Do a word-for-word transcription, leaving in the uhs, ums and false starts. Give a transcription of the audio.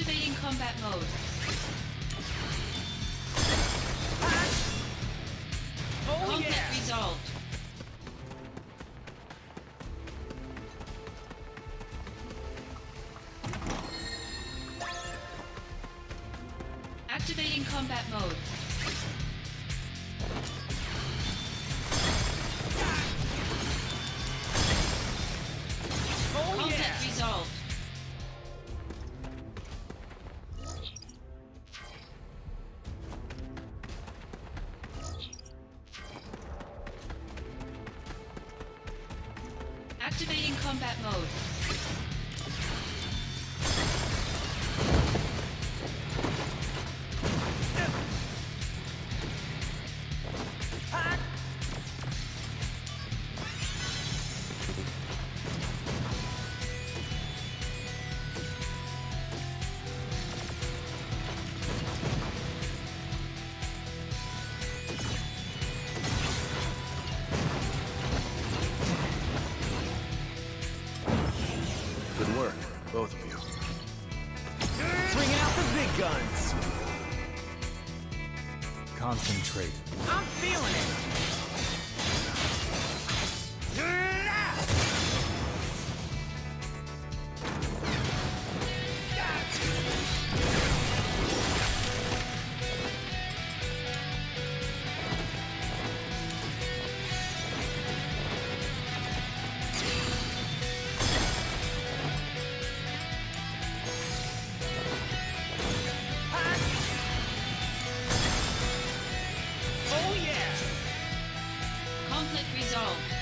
Activating combat mode. Oh, combat yeah. resolved. Activating combat mode. Oh, combat yeah. resolved. Activating combat mode. Good work, both of you. Swing out the big guns! Concentrate. I'm feeling it. Resolved.